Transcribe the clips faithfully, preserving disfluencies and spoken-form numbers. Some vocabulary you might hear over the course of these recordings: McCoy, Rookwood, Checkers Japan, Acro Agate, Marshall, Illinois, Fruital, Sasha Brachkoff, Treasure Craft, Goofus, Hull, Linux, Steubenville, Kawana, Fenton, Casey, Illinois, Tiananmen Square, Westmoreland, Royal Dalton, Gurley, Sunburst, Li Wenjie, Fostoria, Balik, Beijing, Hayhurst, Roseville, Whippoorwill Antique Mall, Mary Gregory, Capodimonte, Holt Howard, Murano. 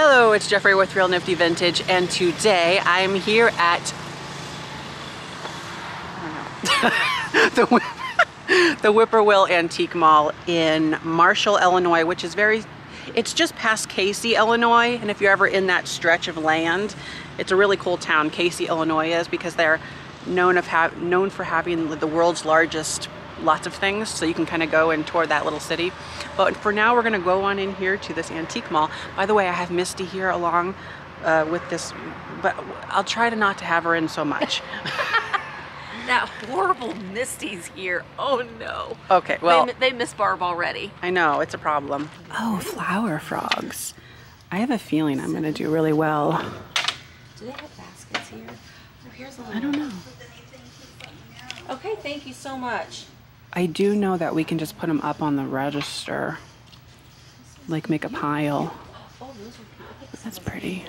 Hello, it's Jeffrey with Real Nifty Vintage, and today I'm here at I don't know. the, the Whippoorwill Antique Mall in Marshall, Illinois, which is very, it's just past Casey, Illinois, and if you're ever in that stretch of land, it's a really cool town. Casey, Illinois is because they're known, of ha known for having the world's largest lots of things, so you can kind of go and tour that little city. But for now, we're gonna go on in here to this antique mall. By the way, I have Misty here along uh, with this, but I'll try to not to have her in so much. That horrible Misty's here, oh no. Okay, well. They, they miss Barb already. I know, it's a problem. Oh, flower frogs. I have a feeling I'm gonna do really well. Do they have baskets here? Oh, here's a little I don't know. Okay, thank you so much. I do know that we can just put them up on the register, like make a pile. That's pretty.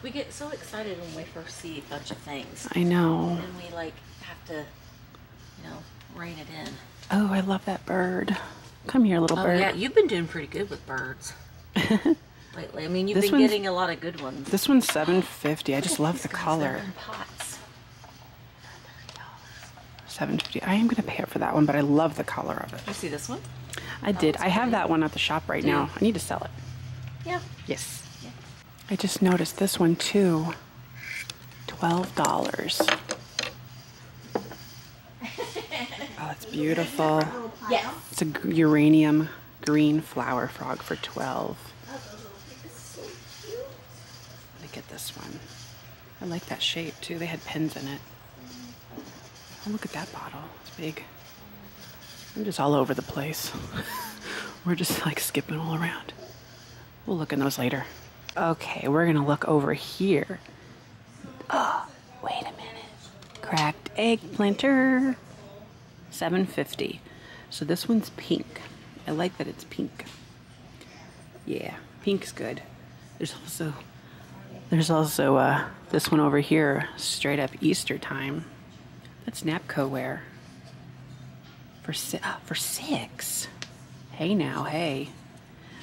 We get so excited when we first see a bunch of things. I know. And we like have to, you know, rein it in. Oh, I love that bird. Come here, little oh, bird. Yeah, you've been doing pretty good with birds lately. I mean, you've this been getting a lot of good ones. This one's seven fifty. I just love the color. seven fifty. I am going to pay up for that one, but I love the color of it. You see this one? I oh, did. I have that one at the shop right now. I need to sell it. Yeah. Yes. Yeah. I just noticed this one too. twelve dollars. Oh, it's beautiful. Yeah. It's a uranium green flower frog for twelve dollars. Let me get this one. I like that shape too. They had pins in it. Oh, look at that bottle, it's big. I'm just all over the place. We're just like skipping all around. We'll look at those later. Okay, we're gonna look over here. Oh, wait a minute. Cracked egg planter, seven fifty. So this one's pink. I like that it's pink. Yeah, pink's good. There's also, there's also uh, this one over here, straight up Easter time. That's Napco ware for, si uh, for six. Hey now, hey.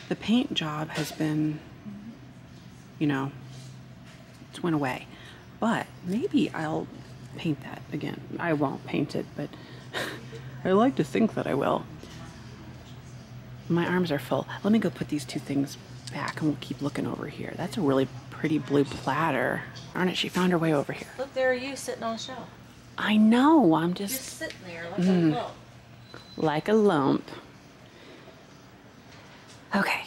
The paint job has been, you know, it's went away. But maybe I'll paint that again. I won't paint it, but I like to think that I will. My arms are full. Let me go put these two things back and we'll keep looking over here. That's a really pretty blue platter. Darn it, she found her way over here. Look, there are you sitting on a shelf. I know, I'm just... You're sitting there like mm, a lump. Like a lump. Okay,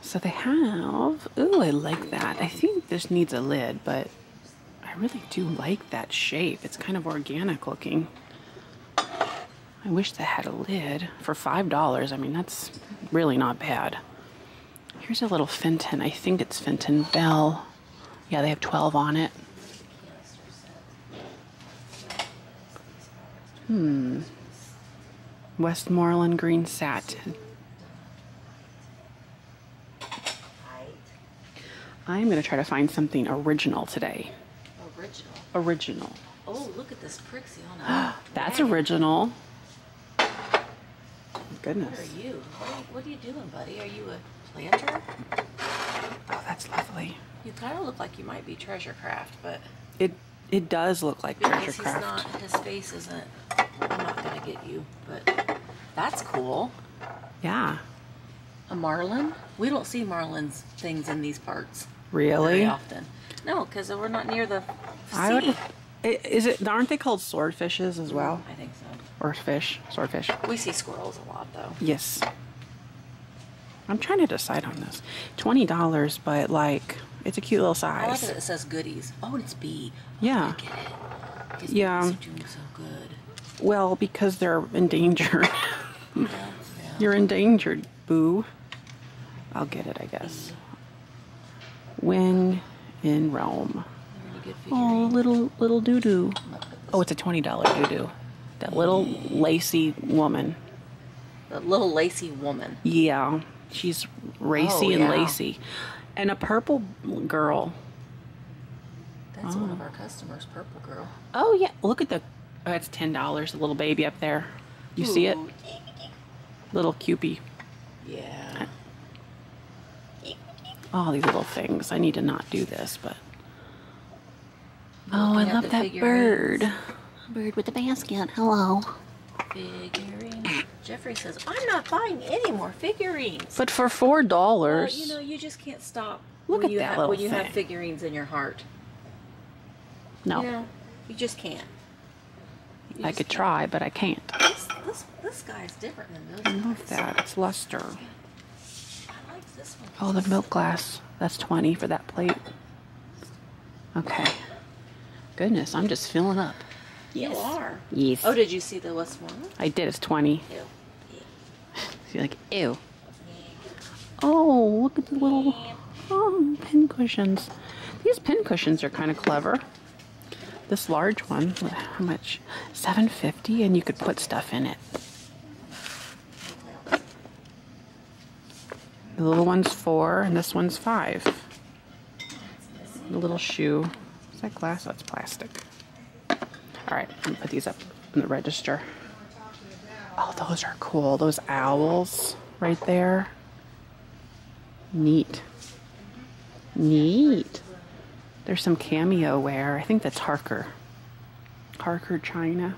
so they have... Ooh, I like that. I think this needs a lid, but I really do like that shape. It's kind of organic looking. I wish they had a lid for five dollars. I mean, that's really not bad. Here's a little Fenton. I think it's Fenton Bell. Yeah, they have twelve on it. Hmm. Westmoreland green satin. I'm going to try to find something original today. Original? Original. Oh, look at this Prixiana. That's wow. Original. Goodness. What are you? What are you, what are you doing, buddy? Are you a planter? Oh, that's lovely. You kind of look like you might be Treasure Craft, but... It it does look like because Treasure Craft. He's not, his face isn't... I'm not gonna get you, but that's cool. Yeah. A marlin? We don't see marlins things in these parts. Really? Very often. No, because we're not near the sea. I would, is it? Aren't they called swordfishes as well? I think so. Or fish, swordfish. We see squirrels a lot though. Yes. I'm trying to decide on this. Twenty dollars, but like, it's a cute little size. I like that it says goodies. Oh, and it's bee. Oh, yeah. I get it. Yeah. Bees are doing so good. Well, because they're endangered. Yeah, yeah. You're endangered, boo. I'll get it, I guess. When in Rome. Oh, little little doo-doo. Oh, it's a twenty dollar doo-doo. That little lacy woman. The little lacy woman. Yeah. She's racy oh, yeah. and lacy. And a purple girl. That's oh. one of our customers, purple girl. Oh, yeah. Look at the... Oh, that's ten dollars, a little baby up there. You Ooh. See it? Little Cupid. Yeah. all these little things. I need to not do this, but. Oh, I love that bird. Bird with the basket. Hello. Figurine. Jeffrey says, I'm not buying any more figurines. But for four dollars. Well, you know, you just can't stop. Look at that little thing. When you have figurines in your heart. No. You know, you just can't. You I could can't. try, but I can't. This, this, this guy is different than those. Look at that. It's luster. I like this one. Oh, the milk glass. That's twenty dollars for that plate. Okay. Goodness, I'm just filling up. Yes. You are. Yes. Oh, did you see the Westmoreland? I did. It's twenty. Ew. You're like, ew. Oh, look at the little oh, pin cushions. These pin cushions are kind of clever. This large one, how much? seven fifty, and you could put stuff in it. The little one's four, and this one's five. The little shoe. Is that glass? That's plastic. All right, I'm gonna put these up in the register. Oh, those are cool. Those owls right there. Neat. Neat. There's some cameo wear. I think that's Harker. Harker China.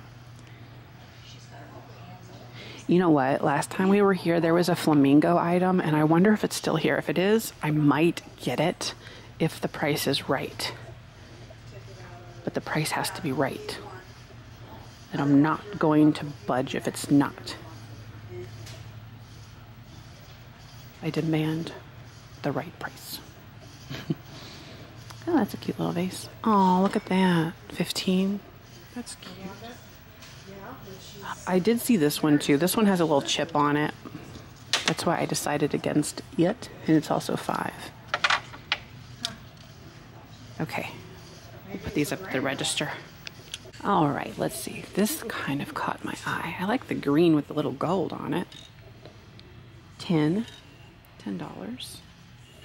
You know what? Last time we were here, there was a flamingo item, and I wonder if it's still here. If it is, I might get it if the price is right. But the price has to be right. And I'm not going to budge if it's not. I demand the right price. Oh, that's a cute little vase. Oh, look at that. fifteen. That's cute. I did see this one too. This one has a little chip on it. That's why I decided against it. And it's also five. Okay. We'll put these up at the register. All right, let's see. This kind of caught my eye. I like the green with the little gold on it. Ten. Ten dollars.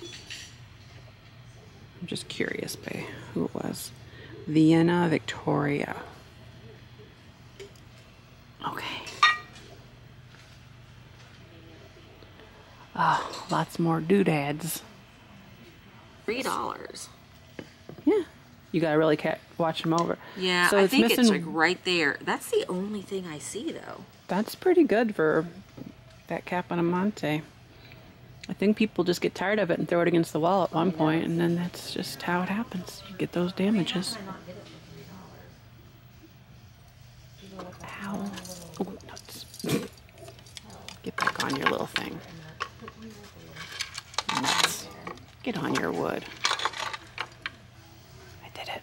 I'm just curious by who it was. Vienna Victoria. Okay. Oh, lots more doodads. Three dollars. Yeah. You gotta really watch them over. Yeah, so it's I think missing... it's like right there. That's the only thing I see though. That's pretty good for that Capodimonte. I think people just get tired of it and throw it against the wall at one point, and then that's just how it happens. You get those damages. Ow. Oh, nuts. Get back on your little thing. Nuts. Get on your wood. I did it.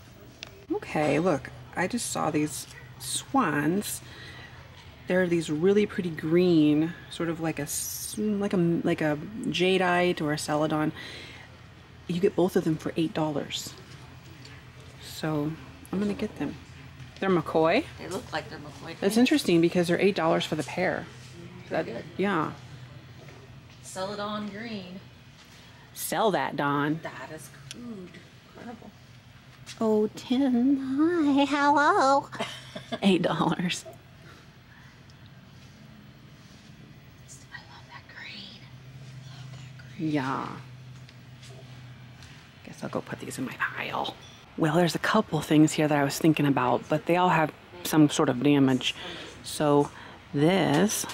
Okay, look. I just saw these swans. There are these really pretty green, sort of like a like a like a jadeite or a celadon. You get both of them for eight dollars. So I'm gonna get them. They're McCoy. They look like they're McCoy. That's interesting because they're eight dollars for the pair. That, good. Yeah. Celadon green. Sell that, Don. That is good. Incredible. Oh, Tim. Hi. Hello. Eight dollars. Yeah. Guess I'll go put these in my pile. Well, there's a couple things here that I was thinking about, but they all have some sort of damage. So this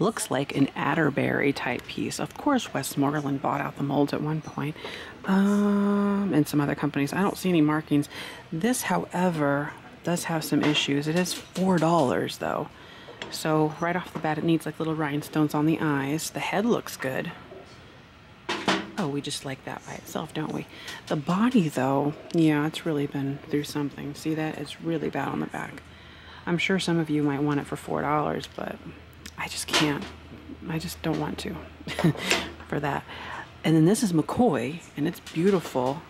looks like an Atterbury type piece. Of course, Westmoreland bought out the molds at one point, um, and some other companies. I don't see any markings. This, however, does have some issues. It is four dollars though. So right off the bat, it needs like little rhinestones on the eyes. The head looks good. Oh, we just like that by itself, don't we? The body, though, yeah, it's really been through something. See that? It's really bad on the back. I'm sure some of you might want it for four dollars, but I just can't. I just don't want to for that. And then this is McCoy, and it's beautiful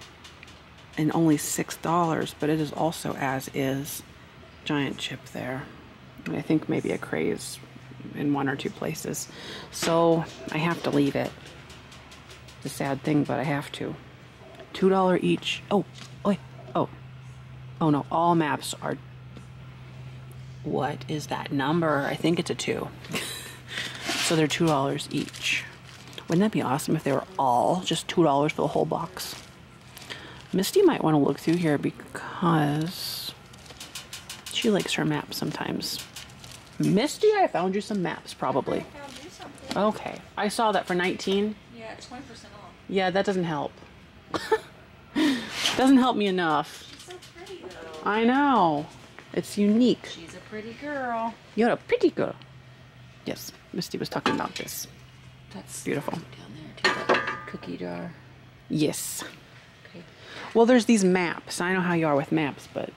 and only six dollars, but it is also as is. Giant chip there. I think maybe a craze in one or two places. So I have to leave it. A sad thing, but I have to. two dollars each. Oh, oh, oh, oh no, all maps are, what is that number? I think it's a two. So they're two dollars each. Wouldn't that be awesome if they were all just two dollars for the whole box? Misty might want to look through here because she likes her maps sometimes. Misty, I found you some maps, probably. I found you something. Okay. I saw that for nineteen. Yeah, twenty percent off. Yeah, that doesn't help. Doesn't help me enough. She's so pretty, though. I know. It's unique. She's a pretty girl. You're a pretty girl. Yes, Misty was talking about this. That's beautiful. Down there, to that cookie jar. Yes. Okay. Well, there's these maps. I know how you are with maps, but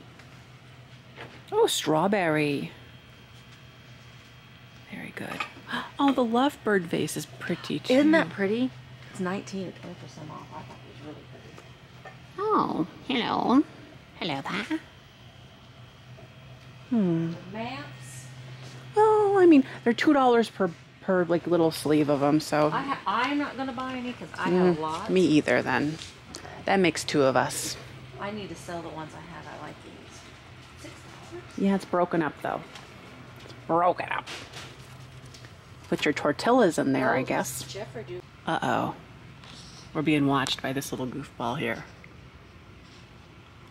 oh, strawberry. Very good. Oh, the lovebird vase is pretty too. Isn't that pretty? It's nineteen at twenty percent off. I thought it was really pretty. Oh, hello, hello there. Hmm. The maps. Well, I mean, they're two dollars per. Her, like little sleeve of them, so I ha I'm not gonna buy any because I mm, have a lot. Me either. Then that makes two of us. I need to sell the ones I have. I like these. Six dollars. Yeah, it's broken up though. It's broken up. Put your tortillas in there, oh, I guess. Jeffrey, do uh oh, we're being watched by this little goofball here.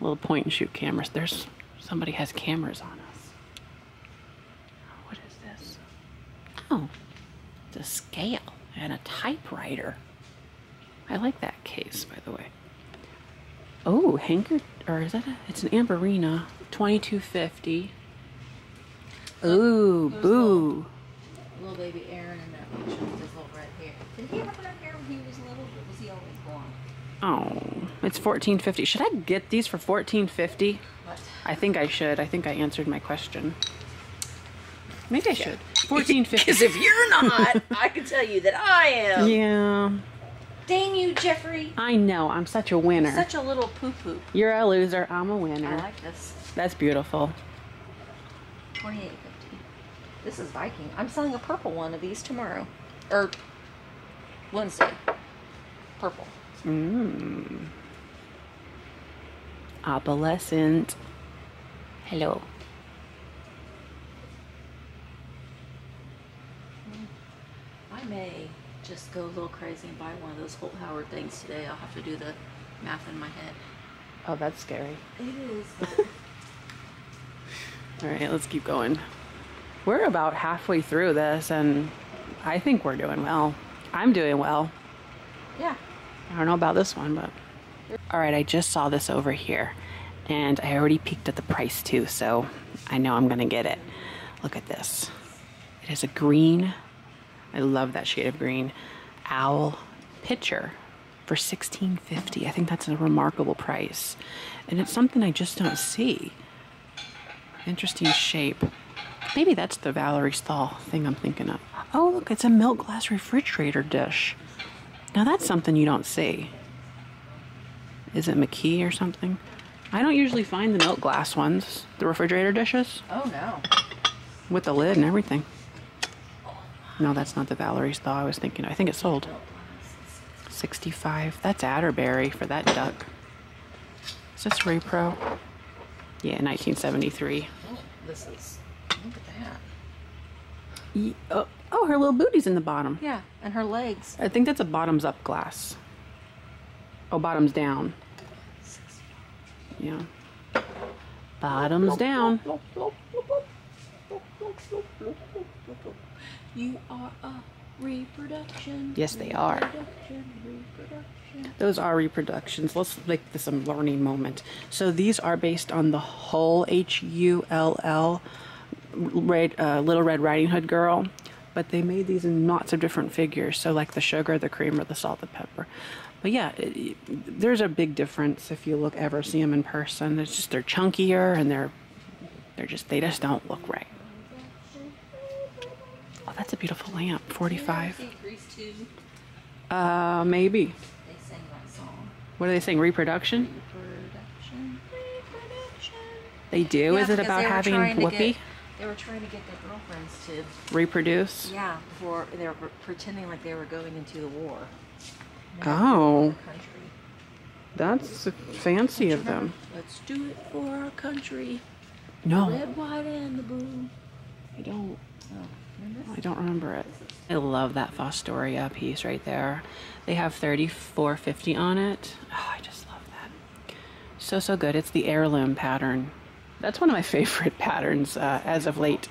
Little point and shoot cameras. There's somebody has cameras on us. What is this? Oh. A scale and a typewriter. I like that case, by the way. Oh, hanker, or is that a, it's an Amberina, twenty-two fifty. Ooh, there's boo. Little, little baby Aaron in that picture with his little red hair. Did he ever have red hair when he was little? Or was he always blonde? Oh, it's fourteen fifty. Should I get these for fourteen fifty? What? I think I should. I think I answered my question. Maybe I should. Yeah. fourteen fifty. Because if you're not, I can tell you that I am. Yeah. Dang you, Jeffrey. I know. I'm such a winner. Such a little poo-poo. You're a loser. I'm a winner. I like this. That's beautiful. twenty-eight fifty. This is Viking. I'm selling a purple one of these tomorrow. Or Wednesday. Purple. Mmm. Opalescent. Hello. May just go a little crazy and buy one of those Holt Howard things today. I'll have to do the math in my head. Oh, that's scary. It is. All right, let's keep going. We're about halfway through this, and I think we're doing well. I'm doing well. Yeah. I don't know about this one, but... All right, I just saw this over here, and I already peeked at the price, too, so I know I'm going to get it. Look at this. It is a green... I love that shade of green. Owl pitcher for sixteen fifty. I think that's a remarkable price. And it's something I just don't see. Interesting shape. Maybe that's the Valerie Stahl thing I'm thinking of. Oh, look, it's a milk glass refrigerator dish. Now that's something you don't see. Is it McKee or something? I don't usually find the milk glass ones, the refrigerator dishes. Oh, no. With the lid and everything. No, that's not the Valerie's Thaw I was thinking. I think it sold. sixty-five. That's Atterbury for that duck. Is this Repro? Yeah, nineteen seventy-three. Oh, this is... Look at that. Yeah, oh, oh, her little booty's in the bottom. Yeah, and her legs. I think that's a bottoms-up glass. Oh, bottoms down. Yeah. Bottoms down. You are a reproduction. Yes, they are. Reproduction, reproduction. Those are reproductions. Let's make this a learning moment. So these are based on the Hull, H U L L, Red, uh, Little Red Riding Hood Girl. But they made these in lots of different figures. So like the sugar, the cream, or the salt, the pepper. But yeah, it, there's a big difference if you look ever see them in person. It's just they're chunkier and they're they're just they just don't look right. Oh, that's a beautiful lamp. forty-five. Uh, maybe. They sang that song. What are they saying? Reproduction? Reproduction. Reproduction. They do? Yeah, is it about having Whoopi? Get, they were trying to get their girlfriends to... reproduce? Yeah, before they were pretending like they were going into the war. Oh. That's fancy of them. Let's do it for our country. No. The red, white, and the blue. I don't. Oh. I don't remember it. I love that Fostoria piece right there. They have thirty-four fifty on it. Oh, I just love that. So, so good. It's the heirloom pattern. That's one of my favorite patterns uh, as of late.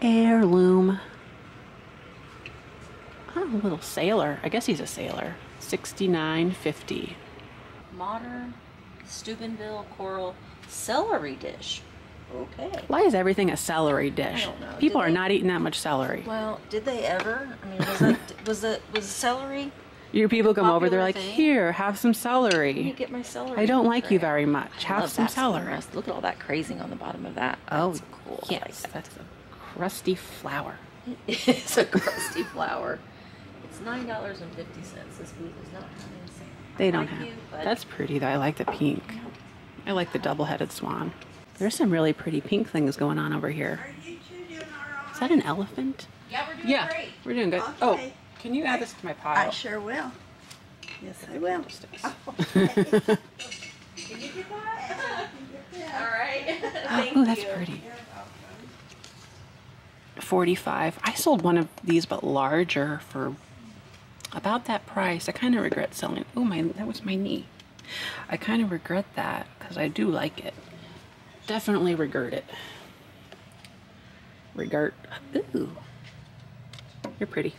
Heirloom. Oh, a little sailor. I guess he's a sailor. sixty-nine fifty. Modern Steubenville coral celery dish. Okay. Why is everything a celery dish? I don't know. People did are they, not eating that much celery. Well, did they ever? I mean, was that was that was celery? Your people come over, they're like, thing? Here, have some celery. Let me get my celery. I don't like you very much. I have some celery. Look at all that crazing on the bottom of that. Oh, that's cool. Yes, like that. That's a crusty flour. It's a crusty flour. It's nine dollars and fifty cents. This booth is not having a sale. They don't like have. You, that's pretty though. I like the pink. I like the double-headed swan. There's some really pretty pink things going on over here. Are you two doing all right? Is that an elephant? Yeah, we're doing yeah, great. We're doing good. Okay. Oh, can you add this to my pile? I sure will. Yes, I will. Oh, okay. Can you do that? All right. Thank oh, that's you. Pretty. forty-five. I sold one of these, but larger, for about that price. I kind of regret selling. Oh my, that was my knee. I kind of regret that because I do like it. Definitely regret it. Regret. Ooh. You're pretty.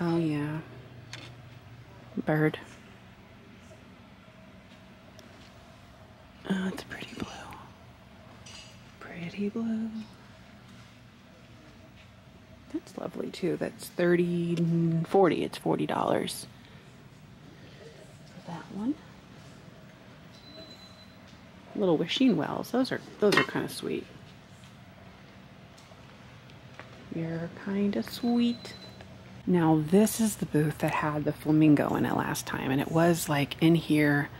Oh, yeah. Bird. Oh, it's pretty blue. Pretty blue. That's lovely, too. That's thirty, forty. It's forty dollars. For that one. Little wishing wells. Those are those are kind of sweet. You're kind of sweet. Now this is the booth that had the flamingo in it last time, and it was like in here,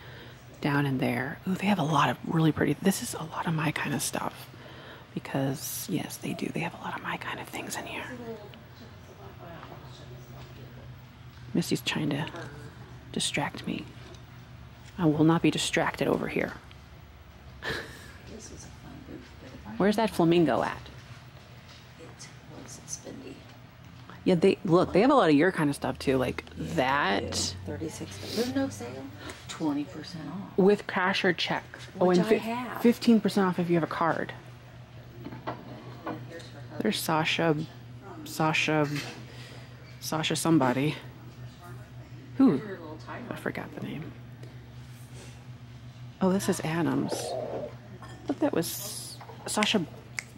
down in there. Oh, they have a lot of really pretty. This is a lot of my kind of stuff because yes, they do. They have a lot of my kind of things in here. Missy's trying to distract me. I will not be distracted over here. This was a fun booth, but if I where's that flamingo at? It was at Spendy. Yeah, they look. They have a lot of your kind of stuff too, like yeah, that. Thirty-six. There's no sale. Twenty percent off with cash or check. Which oh, and I have fifteen percent off if you have a card. There's Sasha, Sasha, Sasha somebody. Who? I forgot the name. Oh, this is Adams. I thought that was Sasha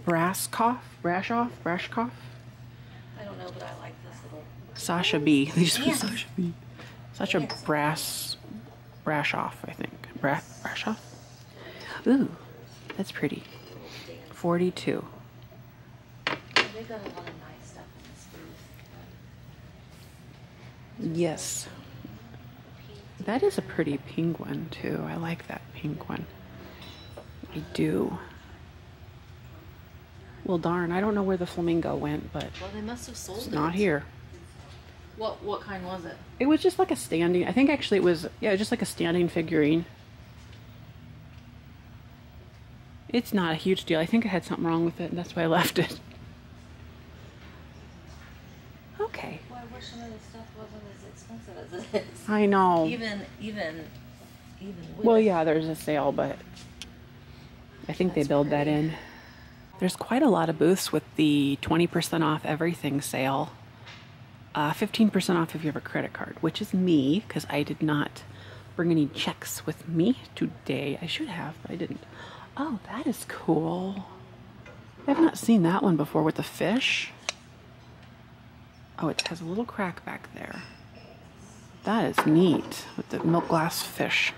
Brachkoff, Brachkoff, Brachkoff. I don't know, but I like this little Sasha B. These were Sasha B. Sasha Brass, Brachkoff, I think. Bra Brachkoff. Ooh, that's pretty. Forty-two. They've got a lot of nice stuff in this booth. Yes. That is a pretty penguin too. I like that pink one. I do. Well, darn, I don't know where the flamingo went, but well, they must have sold it's it. Not here. What what kind was it? It was just like a standing. I think actually it was yeah, just like a standing figurine. It's not a huge deal. I think I had something wrong with it, and that's why I left it. Okay. Well, I wish some of this stuff wasn't as expensive as it is. I know. Even even even. With. Well, yeah, there's a sale, but. I think that's they build pretty. That in. There's quite a lot of booths with the twenty percent off everything sale. Uh, fifteen percent off if you have a credit card, which is me, because I did not bring any checks with me today. I should have, but I didn't. Oh, that is cool. I've not seen that one before with the fish. Oh, it has a little crack back there. That is neat with the milk glass fish.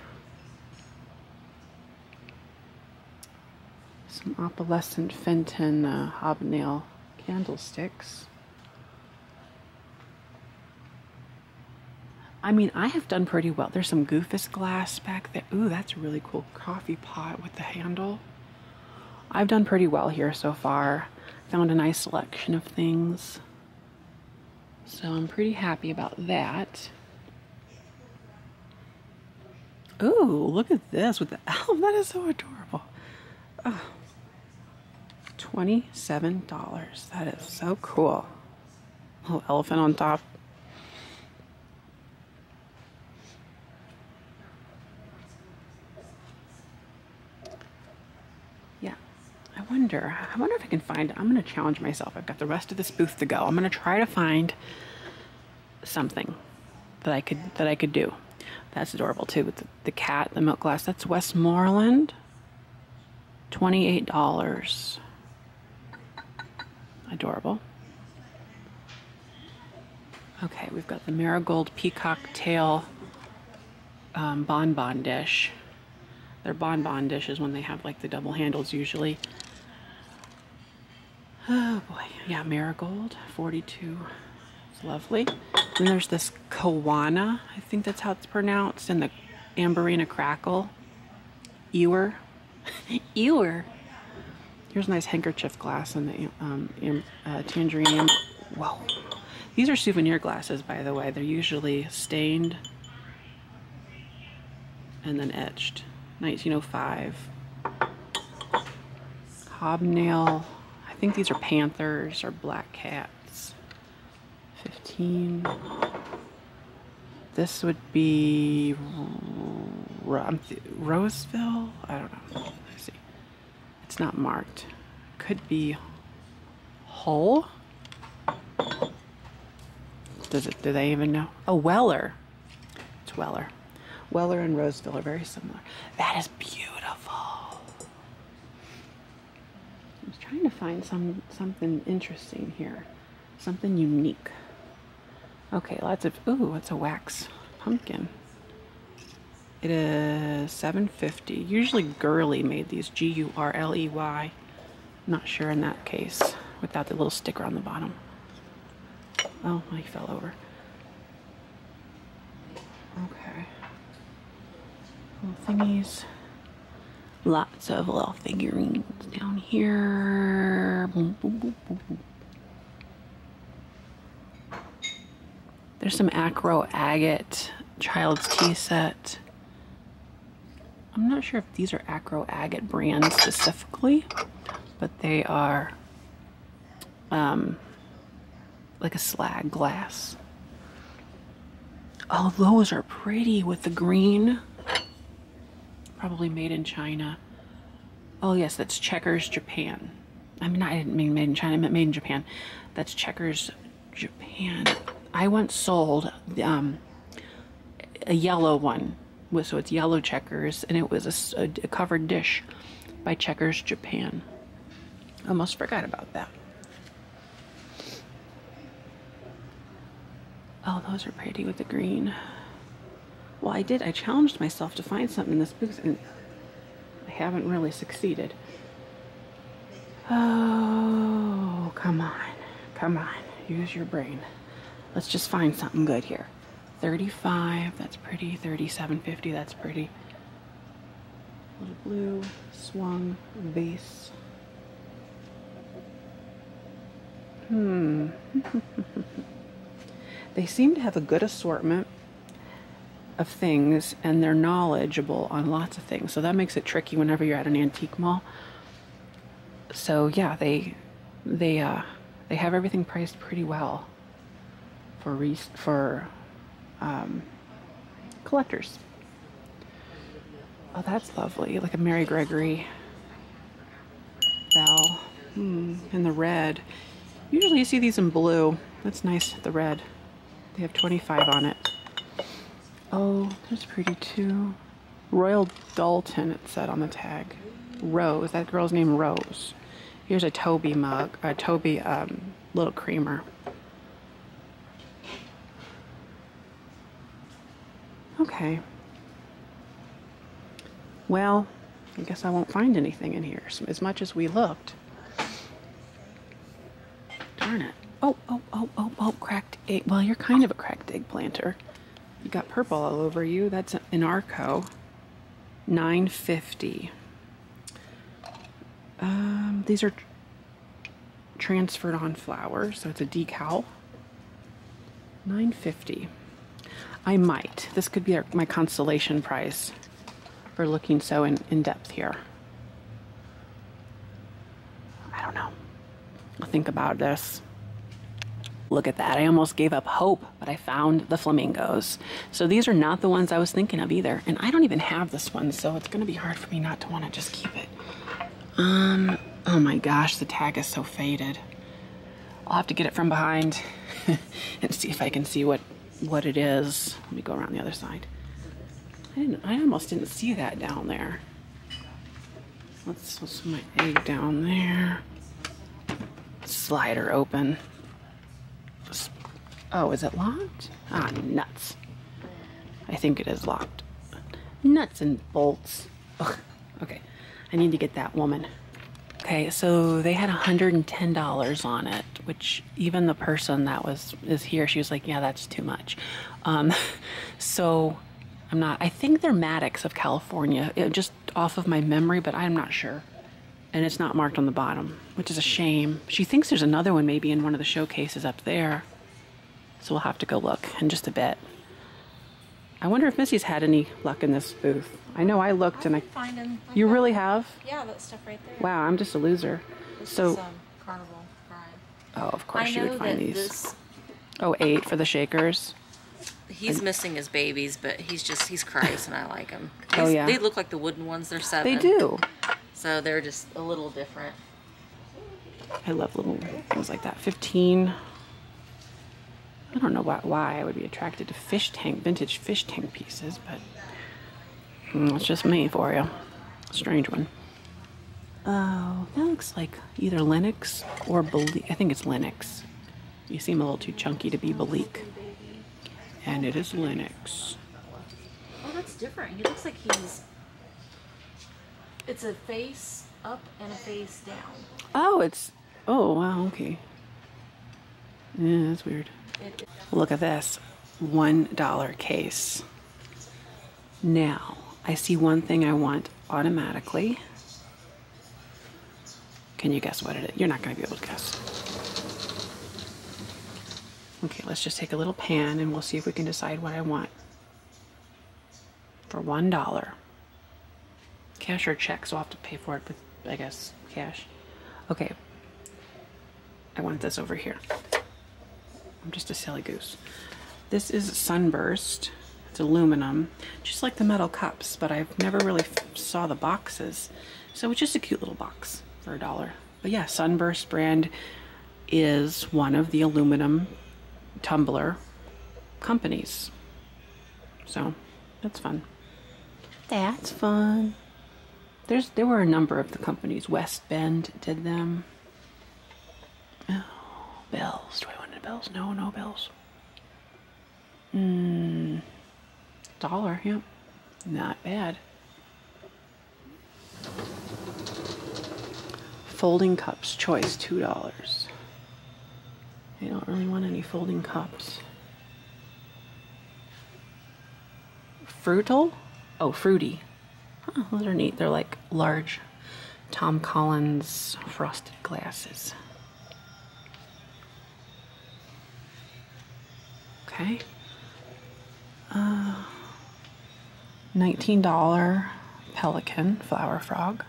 Some opalescent Fenton uh, hobnail candlesticks. I mean, I have done pretty well. There's some Goofus glass back there. Ooh, that's a really cool coffee pot with the handle. I've done pretty well here so far. Found a nice selection of things. So I'm pretty happy about that. Ooh, look at this with the, oh, that is so adorable. Oh. twenty-seven dollars. That is so cool. Little elephant on top. Yeah, I wonder, I wonder if I can find, I'm gonna challenge myself. I've got the rest of this booth to go. I'm gonna try to find something that I could, that I could do. That's adorable too, with the, the cat, the milk glass. That's Westmoreland. twenty-eight dollars. Adorable. Okay, we've got the marigold peacock tail um, bonbon dish. Their bonbon dish is when they have like the double handles usually. Oh boy, yeah, marigold, forty-two. It's lovely. Then there's this Kawana, I think that's how it's pronounced, and the Amberina crackle. Ewer. Ewer. Here's a nice handkerchief glass and the um, uh, tangerine. Whoa. These are souvenir glasses, by the way. They're usually stained and then etched. nineteen oh five. Hobnail. I think these are panthers or black cats. fifteen. This would be Roseville? I don't know. Let's see. It's not marked. Could be Hull? Does it, do they even know? Oh, Weller. It's Weller. Weller and Roseville are very similar. That is beautiful. I was trying to find some something interesting here. Something unique. Okay, lots of, ooh, what's a wax pumpkin? It is seven fifty. Usually Gurley made these, G U R L E Y. Not sure in that case, without the little sticker on the bottom. Oh, I fell over. Okay. Little thingies. Lots of little figurines down here. Boom, boom, boom, boom, boom. There's some Acro Agate child's tea set. I'm not sure if these are Acro Agate brands specifically, but they are um, like a slag glass. Oh, those are pretty with the green. Probably made in China. Oh yes, that's Checkers Japan. I mean, I didn't mean made in China, I meant made in Japan. That's Checkers Japan. I once sold um, a yellow one, so it's yellow checkers, and it was a, a covered dish by Checkers Japan. Almost forgot about that. Oh, those are pretty with the green. Well, I did, I challenged myself to find something in this booth, and I haven't really succeeded. Oh, come on, come on, use your brain. Let's just find something good here. thirty-five, that's pretty. thirty-seven fifty, that's pretty. Little blue swung vase. Hmm. They seem to have a good assortment of things, and they're knowledgeable on lots of things. So that makes it tricky whenever you're at an antique mall. So yeah, they they uh, they have everything priced pretty well. For re for um, collectors. Oh, that's lovely, like a Mary Gregory bell. Hmm, and the red. Usually you see these in blue. That's nice, the red. They have twenty-five on it. Oh, that's pretty too. Royal Dalton, it said on the tag. Rose, that girl's name Rose. Here's a Toby mug, a Toby um, little creamer. Okay. Well, I guess I won't find anything in here as much as we looked. Darn it. Oh, oh, oh, oh, oh, cracked egg. Well, you're kind of a cracked egg planter. You got purple all over you. That's an Inarco. nine fifty. Um, these are transferred on flowers, so it's a decal. nine fifty. I might. This could be our, my consolation prize for looking so in, in depth here. I don't know. I'll think about this. Look at that. I almost gave up hope, but I found the flamingos. So these are not the ones I was thinking of either. And I don't even have this one, so it's going to be hard for me not to want to just keep it. Um, oh my gosh, the tag is so faded. I'll have to get it from behind and see if I can see what, what it is. Let me go around the other side. I, didn't, I almost didn't see that down there. Let's put my egg down there. Slider open. Oh, is it locked? Ah, nuts. I think it is locked. Nuts and bolts. Ugh. Okay, I need to get that woman. Okay, so they had one hundred ten dollars on it, which even the person that was is here, she was like, yeah, that's too much. Um, so I'm not, I think they're Maddox of California, it, just off of my memory, but I'm not sure. And it's not marked on the bottom, which is a shame. She thinks there's another one maybe in one of the showcases up there. So we'll have to go look in just a bit. I wonder if Missy's had any luck in this booth. I know I looked and I... Finding like you that. Really have? Yeah, that stuff right there. Wow, I'm just a loser. This so, is, um, Carnival Prime. Oh, of course I she would find these. This... Oh, eight for the shakers. He's and... missing his babies, but he's just, he's Christ and I like him. He's, oh, yeah. They look like the wooden ones. They're seven. They do. So they're just a little different. I love little things like that. fifteen. I don't know why, why I would be attracted to fish tank, vintage fish tank pieces, but mm, it's just me for you. Strange one. Oh, that looks like either Linux or Balik. I think it's Linux. You seem a little too chunky to be Balik. And it is Linux. Oh, that's different. He looks like he's... It's a face up and a face down. Oh, it's... Oh, wow, okay. Yeah, that's weird. Look at this one dollar case. Now, I see one thing I want automatically. Can you guess what it is? You're not going to be able to guess. Okay, let's just take a little pan and we'll see if we can decide what I want. For one dollar. Cash or check, so I'll have to pay for it with, I guess, cash. Okay. I want this over here. I'm just a silly goose. This is Sunburst. It's aluminum, just like the metal cups, but I've never really f saw the boxes. So it's just a cute little box for a dollar. But yeah, Sunburst brand is one of the aluminum tumbler companies. So that's fun. That's fun. There's, there were a number of the companies. West Bend did them. Oh, bells. Do I want bells? No, no bells. Mmm. Dollar, yep. Yeah. Not bad. Folding cups, choice, two dollars. I don't really want any folding cups. Fruital? Oh, fruity. Huh, those are neat. They're like large Tom Collins frosted glasses. Okay. Uh, nineteen dollar pelican flower frog,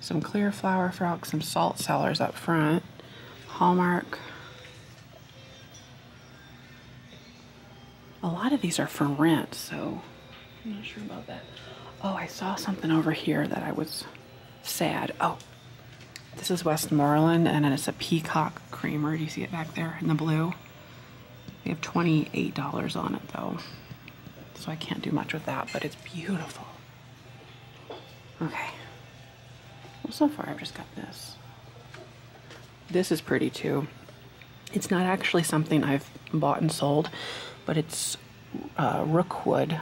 some clear flower frog, some salt cellars up front, Hallmark. A lot of these are for rent, so I'm not sure about that. Oh, I saw something over here that I was sad. Oh, this is Westmoreland, and it's a peacock creamer. Do you see it back there in the blue? We have twenty-eight dollars on it though, so I can't do much with that, but it's beautiful. Okay, well, so far I've just got this. This is pretty too. It's not actually something I've bought and sold, but it's uh, Rookwood,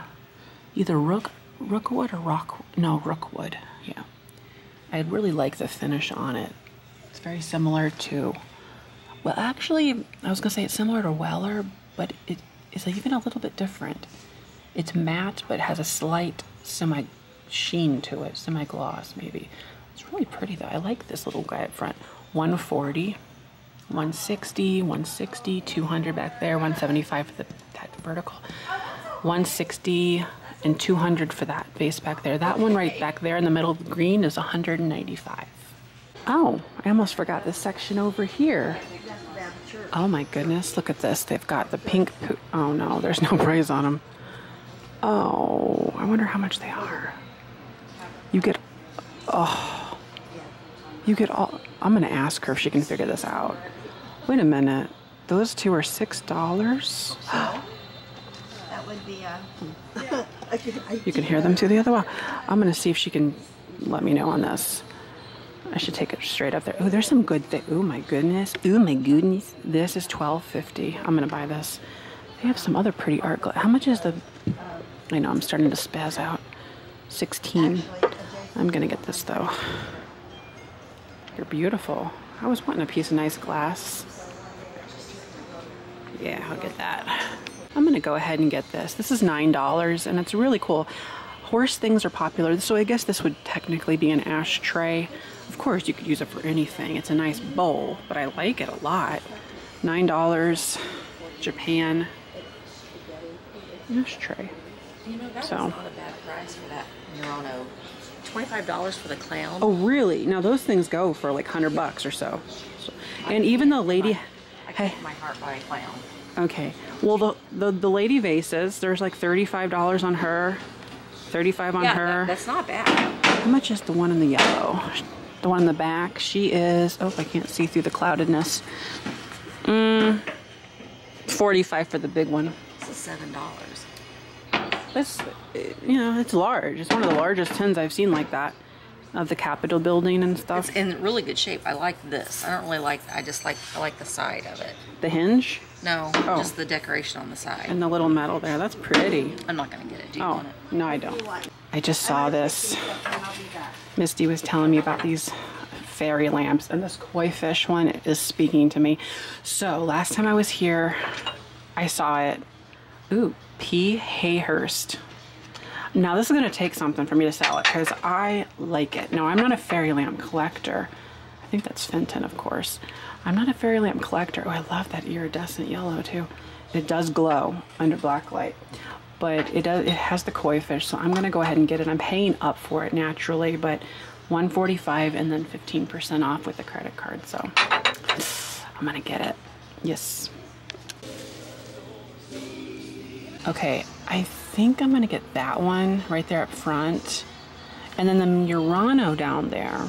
either Rook, Rookwood or Rock, no, Rookwood, yeah. I really like the finish on it. It's very similar to, well, actually, I was gonna say it's similar to Weller, but it is even a little bit different. It's matte, but has a slight semi-sheen to it, semi-gloss maybe. It's really pretty though. I like this little guy up front. one forty, one sixty, one sixty, two hundred back there, one seventy-five for the, that vertical, one sixty, and two hundred for that base back there. That one right back there in the middle of the green is one ninety-five. Oh, I almost forgot this section over here. Oh my goodness, look at this. They've got the pink poo. Oh no, there's no price on them. Oh, I wonder how much they are. You get, oh, you get all, I'm gonna ask her if she can figure this out. Wait a minute, those two are six dollars? That would be a, you can hear them too the other way. I'm gonna see if she can let me know on this. I should take it straight up there. Oh, there's some good thing. Oh my goodness. Oh my goodness. This is twelve fifty. I'm gonna buy this. They have some other pretty art. How much is the? I know I'm starting to spaz out. sixteen. I'm gonna get this though. You're beautiful. I was wanting a piece of nice glass. Yeah, I'll get that. I'm gonna go ahead and get this. This is nine dollars and it's really cool. Horse things are popular, so I guess this would technically be an ashtray. Of course, you could use it for anything. It's a nice bowl, but I like it a lot. nine dollars, Japan, ashtray. You know, that so. was not a bad price for that Murano. twenty-five dollars for the clown. Oh, really? Now, those things go for like one hundred bucks or so. so and even the lady... I kept my heart by a clown. Okay. Well, the, the, the lady vases, there's like thirty-five dollars on her. thirty-five on yeah, her. That, that's not bad. How much is the one in the yellow? The one in the back. She is. Oh, I can't see through the cloudedness. Mm, forty-five for the big one. This is seven dollars. That's, you know, it's large. It's one of the largest tins I've seen like that, of the Capitol building and stuff. It's in really good shape. I like this. I don't really like. I just like. I like the side of it. The hinge. No, oh. Just the decoration on the side. And the little metal there, that's pretty. I'm not gonna get it, do you oh, want it? No, I don't. I just saw this. Misty was telling me about these fairy lamps and this koi fish one is speaking to me. So last time I was here, I saw it. Ooh, P. Hayhurst. Now this is gonna take something for me to sell it because I like it. Now I'm not a fairy lamp collector. I think that's Fenton, of course. I'm not a fairy lamp collector. Oh, I love that iridescent yellow too. It does glow under black light, but it does. It has the koi fish, so I'm gonna go ahead and get it. I'm paying up for it naturally, but one forty-five and then fifteen percent off with the credit card. So I'm gonna get it. Yes. Okay, I think I'm gonna get that one right there up front, and then the Murano down there.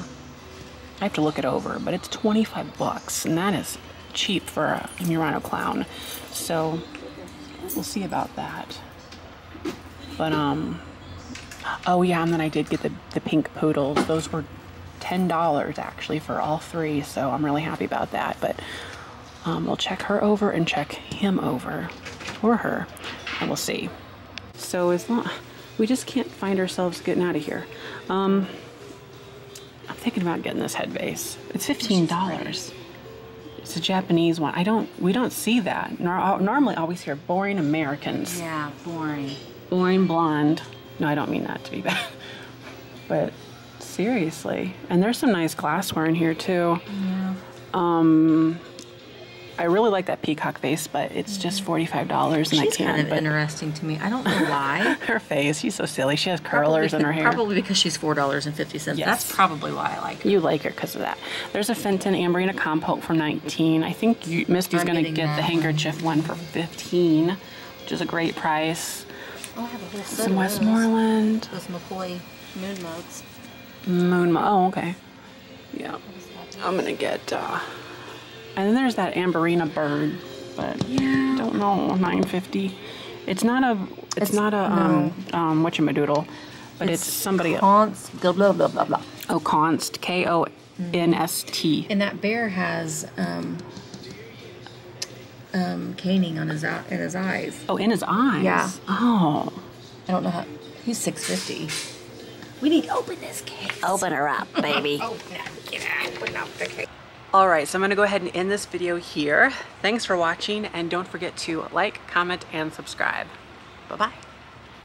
I have to look it over, but it's twenty-five bucks, and that is cheap for a Murano clown. So we'll see about that. But um, oh yeah, and then I did get the the pink poodles. Those were ten dollars actually for all three, so I'm really happy about that. But um, we'll check her over and check him over, or her, and we'll see. So as long we just can't find ourselves getting out of here. Um. I'm thinking about getting this head vase. It's fifteen dollars. It's a Japanese one. I don't, we don't see that. Nor, normally I always hear boring Americans. Yeah, boring. Boring blonde. No, I don't mean that to be bad. But seriously. And there's some nice glassware in here too. Yeah. Um, I really like that peacock vase, but it's just forty-five dollars, and I can't. She's kind of interesting to me. I don't know why. Her face, she's so silly. She has curlers in her hair. Probably because she's four dollars and fifty cents. Yes. That's probably why I like her. You like her because of that. There's a Fenton Amberina Compote for nineteen dollars. I think you, Misty's going to get the handkerchief one for fifteen dollars, which is a great price. Oh, I have a whole set. Some Westmoreland. Those McCoy moon mugs. Moon mug. Oh, okay. Yeah. I'm going to get... Uh, And then there's that Amberina bird, but yeah. I don't know, nine fifty. It's not a, it's, it's not a, no. um, um, whatchamadoodle, but it's, it's somebody else. Const, blah, blah, blah, blah, blah. Oh, Const, K O N S T. And that bear has, um, um, caning on his, in his eyes. Oh, in his eyes? Yeah. Oh. I don't know how, he's six fifty. We need to open this case. Open her up, baby. Open up, get out, open up the case. All right, so I'm gonna go ahead and end this video here. Thanks for watching, and don't forget to like, comment, and subscribe. Bye-bye.